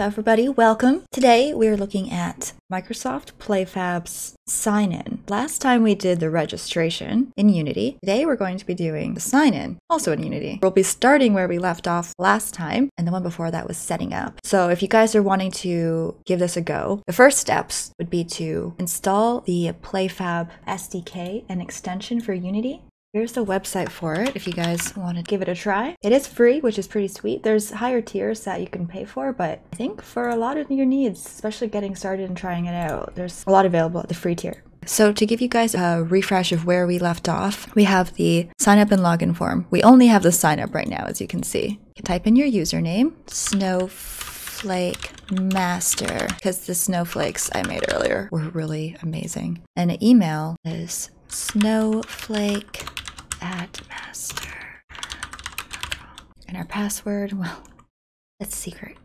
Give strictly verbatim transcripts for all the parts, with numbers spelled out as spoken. So everybody, welcome. Today we're looking at Microsoft PlayFab's sign-in. Last time we did the registration in Unity. Today we're going to be doing the sign-in, also in Unity. We'll be starting where we left off last time, and the one before that was setting up. So if you guys are wanting to give this a go, the first steps would be to install the PlayFab S D K and extension for Unity. Here's the website for it if you guys want to give it a try. It is free, which is pretty sweet. There's higher tiers that you can pay for, but I think for a lot of your needs, especially getting started and trying it out, there's a lot available at the free tier. So to give you guys a refresh of where we left off, we have the sign up and login form. We only have the sign up right now, as you can see. You can type in your username, Snowflake Master, because the snowflakes I made earlier were really amazing. And an email is snowflake at master. And our password, well, it's secret.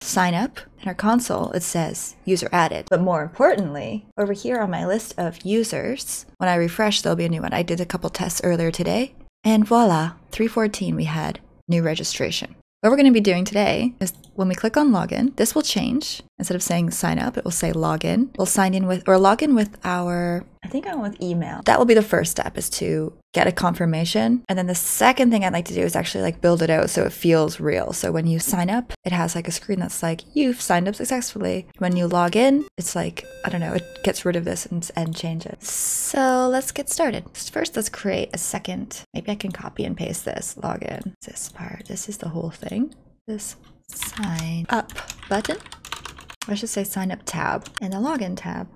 Sign up. In our console, it says user added. But more importantly, over here on my list of users, when I refresh, there'll be a new one. I did a couple tests earlier today. And voila, three fourteen, we had new registration. What we're going to be doing today is when we click on login, this will change. Instead of saying sign up, it will say login. We'll sign in with, or login with our, I think I went with email. That will be the first step, is to get a confirmation. And then the second thing I'd like to do is actually like build it out so it feels real. So when you sign up, it has like a screen that's like, you've signed up successfully. When you log in, it's like, I don't know, it gets rid of this and, and change it. So let's get started. First, let's create a second. Maybe I can copy and paste this login. This part, this is the whole thing. This sign up button. I should say sign up tab and the login tab.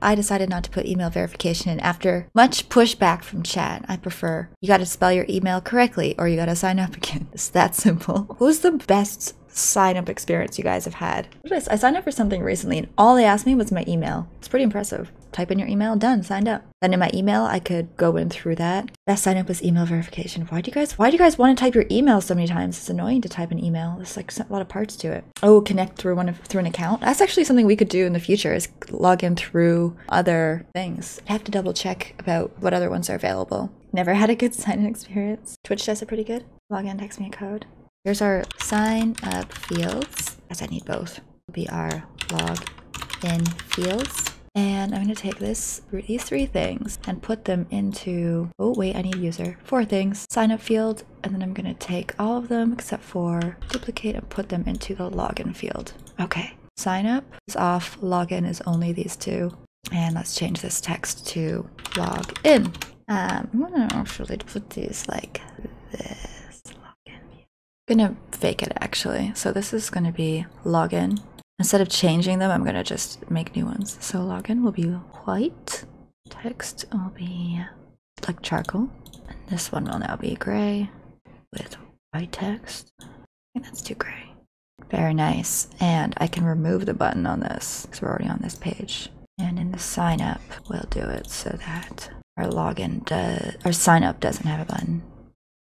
I decided not to put email verification in after much pushback from chat. I prefer you got to spell your email correctly or you got to sign up again. It's that simple. What was the best sign up experience you guys have had? I signed up for something recently and all they asked me was my email. It's pretty impressive. Type in your email, done, signed up. Then in my email, I could go in through that. Best sign up was email verification. Why do you guys, why do you guys want to type your email so many times? It's annoying to type an email. There's like a lot of parts to it. Oh, connect through one of, through an account. That's actually something we could do in the future, is log in through other things. I'd have to double check about what other ones are available. Never had a good sign in experience. Twitch does it pretty good. Log in, text me a code. Here's our sign up fields. Yes, I need both. It'll be our log in fields. And I'm going to take this, these three things and put them into, oh wait, I need user, four things, sign up field, and then I'm going to take all of them except for duplicate and put them into the login field. Okay, sign up is off, login is only these two. And let's change this text to log in. Um, I'm going to actually put these like this. Login. I'm going to fake it actually. So this is going to be login. Instead of changing them, I'm going to just make new ones. So login will be white, text will be like charcoal, and this one will now be gray with white text. I think that's too gray. Very nice. And I can remove the button on this because we're already on this page. And in the sign up, we'll do it so that our login does, our sign up doesn't have a button.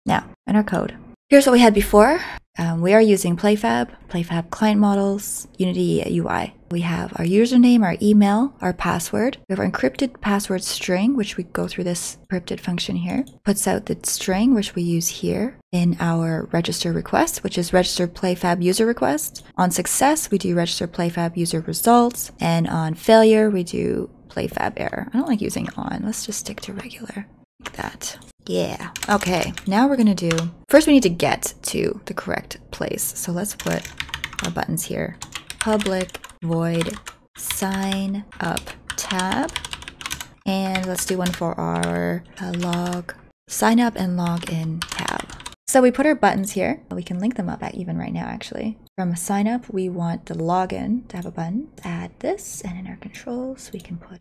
Now, in our code. Here's what we had before. Um, we are using PlayFab, PlayFab Client Models, Unity U I. We have our username, our email, our password. We have our encrypted password string, which we go through this encrypted function here. Puts out the string, which we use here in our register request, which is register PlayFab user request. On success, we do register PlayFab user results. And on failure, we do PlayFab error. I don't like using on. Let's just stick to regular like that. Yeah. Okay. Now we're going to do, first we need to get to the correct place. So let's put our buttons here. Public void sign up tab. And let's do one for our uh, log sign up and log in tab. So we put our buttons here. We can link them up at even right now, actually. From sign up, we want the login to have a button. Add this, and in our controls, we can put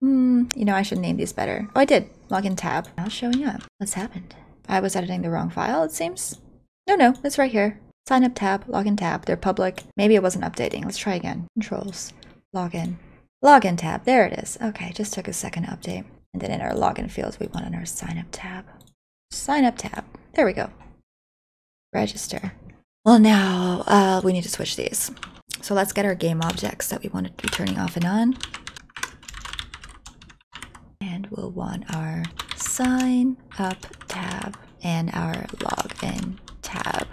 Hmm, you know, I should name these better. Oh, I did. Login tab. Now showing up. What's happened? I was editing the wrong file, it seems. No, no, it's right here. Sign up tab, login tab. They're public. Maybe it wasn't updating. Let's try again. Controls. Login. Login tab. There it is. Okay, just took a second to update. And then in our login fields, we want in our sign up tab. Sign up tab. There we go. Register. Well, now uh, we need to switch these. So let's get our game objects that we want to be turning off and on. And we'll want our sign up tab and our login tab.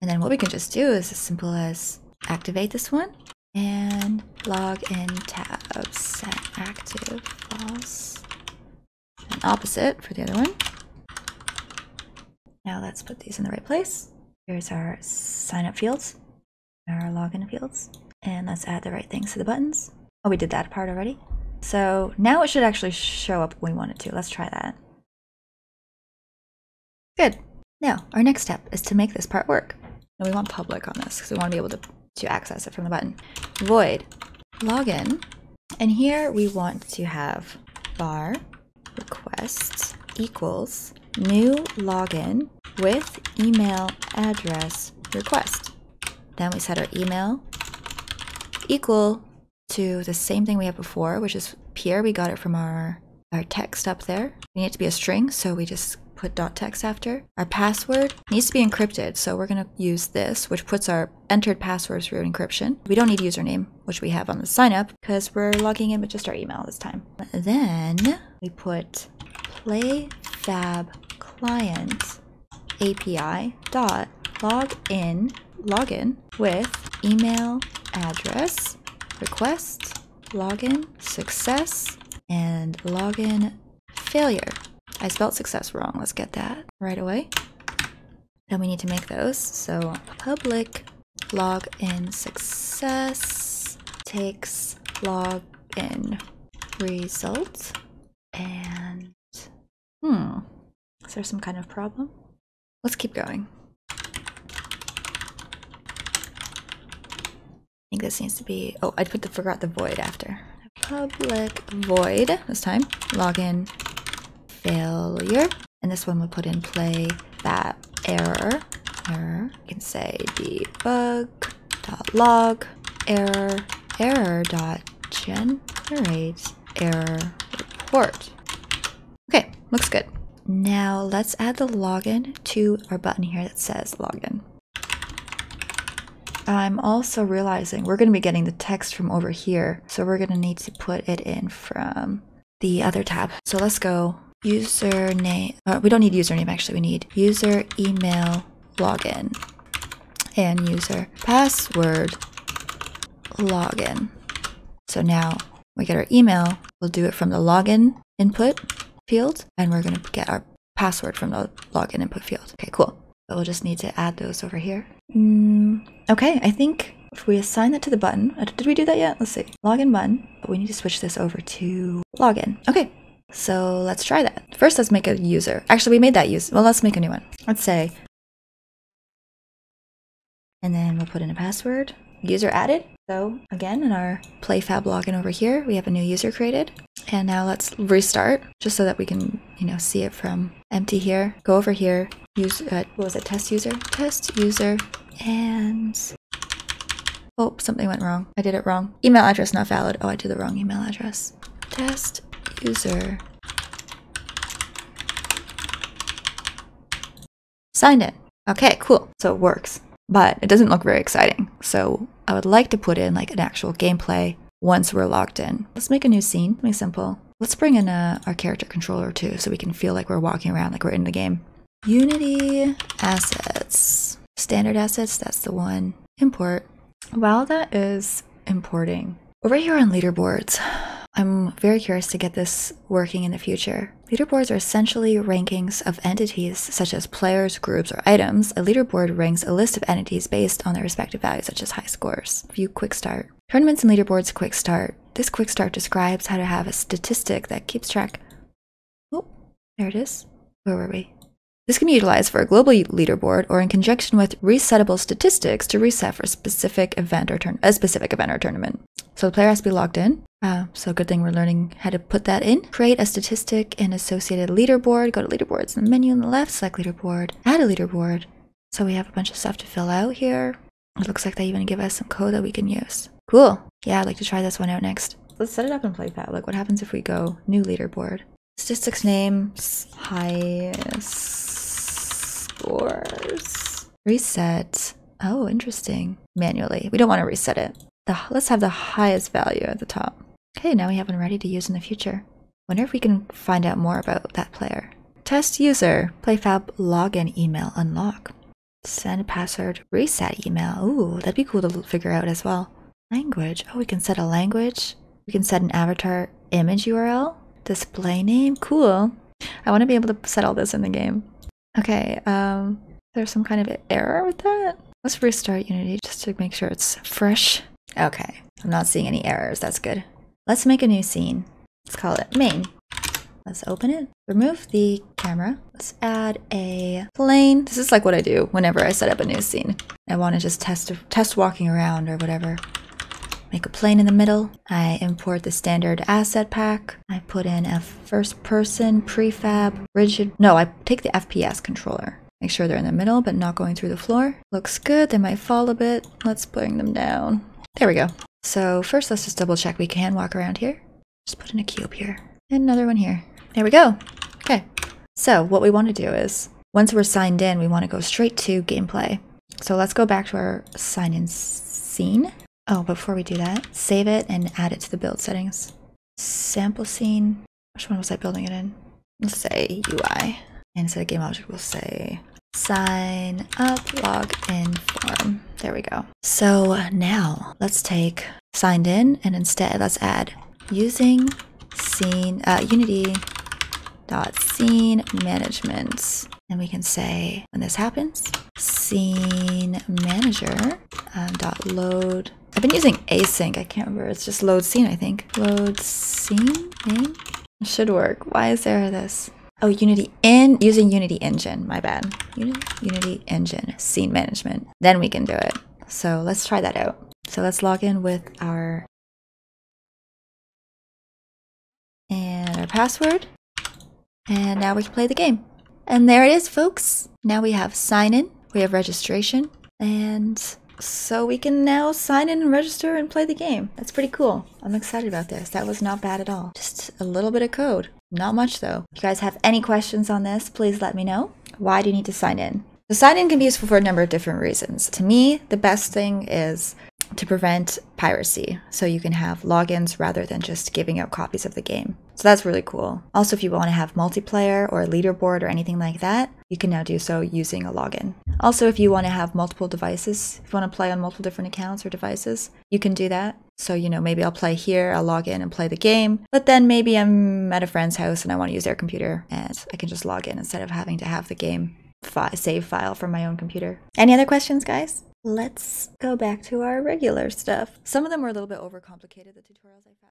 And then what we can just do is as simple as activate this one and login tab set active false and opposite for the other one. Now let's put these in the right place. Here's our sign up fields, our login fields, and let's add the right things to the buttons. Oh, we did that part already. So now it should actually show up when we want it to. Let's try that. Good. Now our next step is to make this part work. And we want public on this because we want to be able to, to access it from the button. Void login. And here we want to have var requests equals new login with email address request. Then we set our email equal to the same thing we had before, which is here we got it from our, our text up there. We need it to be a string, so we just put dot text after. Our password needs to be encrypted, so we're going to use this, which puts our entered passwords through encryption. We don't need username, which we have on the sign up, because we're logging in with just our email this time. Then we put PlayFab Client A P I dot login login with email address request, login success, and login failure. I spelled success wrong. Let's get that right away. Then we need to make those. So public login success takes login result. And hmm, is there some kind of problem? Let's keep going. I think this needs to be, oh, I put the, forgot the void after. Public void, this time, login failure. And this one we'll put in play that error, error. You can say debug.log, error, error.generate, error report. Okay, looks good. Now let's add the login to our button here that says login. I'm also realizing we're going to be getting the text from over here, so we're going to need to put it in from the other tab. So let's go username. Uh, we don't need username actually, we need user email login and user password login. So now we get our email, we'll do it from the login input field, and we're going to get our password from the login input field. Okay, cool. But we'll just need to add those over here. Mm, okay, I think if we assign that to the button, did we do that yet? Let's see. Login button, but we need to switch this over to login. Okay, so let's try that. First, let's make a user. Actually, we made that user. Well, let's make a new one. Let's say, and then we'll put in a password. User added. So again, in our PlayFab login over here, we have a new user created. And now let's restart just so that we can, you know, see it from empty here. Go over here, use, uh, what was it, test user? Test user and, oh, something went wrong. I did it wrong. Email address not valid. Oh, I did the wrong email address. Test user. Signed in. Okay, cool. So it works, but it doesn't look very exciting. So I would like to put in like an actual gameplay once we're logged in. Let's make a new scene, something simple. Let's bring in a, our character controller too, so we can feel like we're walking around, like we're in the game. Unity assets, standard assets, that's the one, import. While that is importing, over here on leaderboards, I'm very curious to get this working in the future. Leaderboards are essentially rankings of entities such as players, groups, or items. A leaderboard ranks a list of entities based on their respective values, such as high scores. View quick start. Tournaments and leaderboards quick start. This quick start describes how to have a statistic that keeps track. Oh, there it is. Where were we? This can be utilized for a global leaderboard or in conjunction with resettable statistics to reset for a specific event or turn a specific event or tournament. So the player has to be logged in. Uh, so good thing we're learning how to put that in. Create a statistic and associated leaderboard. Go to leaderboards in the menu on the left, select leaderboard, add a leaderboard. So we have a bunch of stuff to fill out here. It looks like they even give us some code that we can use. Cool. Yeah, I'd like to try this one out next. Let's set it up in PlayFab. Like, what happens if we go new leaderboard? Statistics name, highest scores, reset. Oh, interesting. Manually. We don't want to reset it. The, let's have the highest value at the top. Okay, now we have one ready to use in the future. Wonder if we can find out more about that player. Test user, PlayFab login email unlock. Send password reset email. Ooh, that'd be cool to figure out as well. Language. Oh, we can set a language. We can set an avatar image U R L. Display name. Cool. I want to be able to set all this in the game. Okay, um, there's some kind of error with that? Let's restart Unity just to make sure it's fresh. Okay, I'm not seeing any errors. That's good. Let's make a new scene. Let's call it main. Let's open it. Remove the camera. Let's add a plane. This is like what I do whenever I set up a new scene. I want to just test test walking around or whatever. Make a plane in the middle. I import the standard asset pack. I put in a first person prefab rigid. No, I take the F P S controller. Make sure they're in the middle but not going through the floor. Looks good. They might fall a bit. Let's bring them down. There we go. So first let's just double check we can walk around here. Just put in a cube here. And another one here. There we go. Okay. So what we want to do is, once we're signed in, we want to go straight to gameplay. So let's go back to our sign in scene. Oh, before we do that, save it and add it to the build settings. Sample scene. Which one was I building it in? Let's say U I. And instead of game object, we'll say sign up login form. There we go. So now let's take signed in and instead let's add using scene uh, Unity dot scene management, and we can say when this happens scene manager uh, dot load. I've been using async. I can't remember. It's just load scene, I think. Load scene thing should work. Why is there this? Oh, Unity in using Unity engine. My bad. Unity, Unity engine scene management. Then we can do it. So let's try that out. So let's log in with our and our password. And now we can play the game. And there it is, folks. Now we have sign in, we have registration, and so we can now sign in and register and play the game. That's pretty cool. I'm excited about this. That was not bad at all. Just a little bit of code. Not much though. If you guys have any questions on this, please let me know. Why do you need to sign in? So sign in can be useful for a number of different reasons. To me, the best thing is to prevent piracy. So you can have logins rather than just giving out copies of the game. So that's really cool. Also, if you want to have multiplayer or a leaderboard or anything like that, you can now do so using a login. Also, if you want to have multiple devices, if you want to play on multiple different accounts or devices, you can do that. So, you know, maybe I'll play here, I'll log in and play the game, but then maybe I'm at a friend's house and I want to use their computer and I can just log in instead of having to have the game fi- save file from my own computer. Any other questions, guys? Let's go back to our regular stuff. Some of them were a little bit overcomplicated, the tutorials I found.